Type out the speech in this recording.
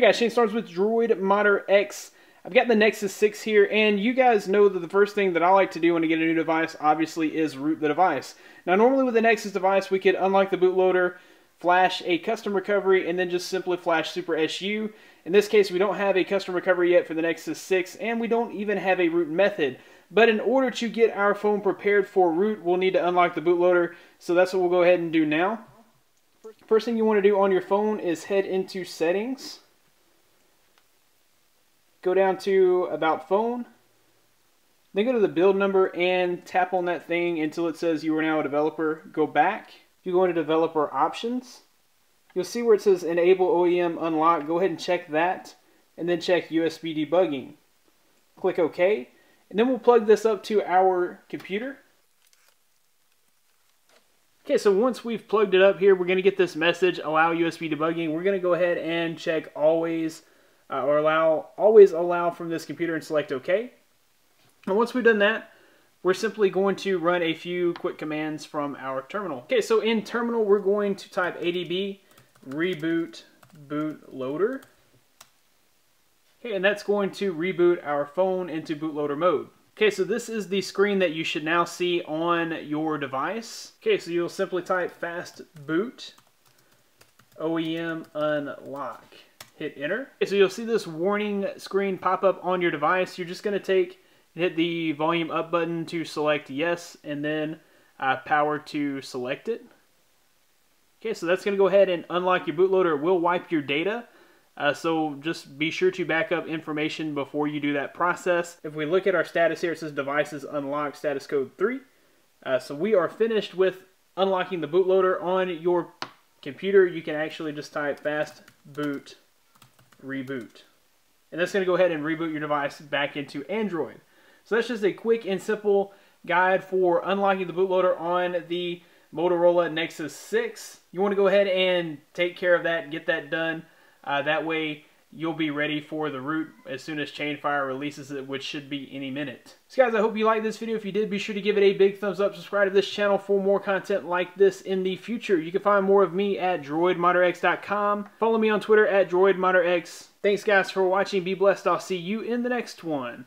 Hey guys, Shane Starnes with DroidModderX. I've got the Nexus 6 here, and you guys know that the first thing that I like to do when I get a new device, obviously, is root the device. Now, normally with the Nexus device, we could unlock the bootloader, flash a custom recovery, and then just simply flash SuperSU. In this case, we don't have a custom recovery yet for the Nexus 6, and we don't even have a root method. But in order to get our phone prepared for root, we'll need to unlock the bootloader, so that's what we'll go ahead and do now. First thing you want to do on your phone is head into Settings. Go down to About Phone, then go to the build number and tap on that thing until it says you are now a developer. Go back. If you go into Developer Options, you'll see where it says Enable OEM Unlock. Go ahead and check that, and then check USB Debugging. Click OK, and then we'll plug this up to our computer. Okay, so once we've plugged it up here, we're going to get this message, Allow USB Debugging. We're going to go ahead and check Always allow from this computer and select OK. And once we've done that, we're simply going to run a few quick commands from our terminal. Okay, so in terminal, we're going to type ADB reboot bootloader. Okay, and that's going to reboot our phone into bootloader mode. Okay, so this is the screen that you should now see on your device. Okay, so you'll simply type fast boot OEM unlock. Hit enter. Okay, so you'll see this warning screen pop up on your device. You're just going to take and hit the volume up button to select yes, and then power to select it. Okay, so that's going to go ahead and unlock your bootloader. It will wipe your data. So just be sure to back up information before you do that process. If we look at our status here, it says devices unlocked, status code 3. So we are finished with unlocking the bootloader on your computer. You can actually just type fast boot reboot, and that's going to go ahead and reboot your device back into Android. So that's just a quick and simple guide for unlocking the bootloader on the Motorola Nexus 6. You want to go ahead and take care of that, get that done. That way you'll be ready for the root as soon as Chainfire releases it, which should be any minute. So guys, I hope you liked this video. If you did, be sure to give it a big thumbs up. Subscribe to this channel for more content like this in the future. You can find more of me at DroidModderX.com. Follow me on Twitter at DroidModderX. Thanks guys for watching. Be blessed. I'll see you in the next one.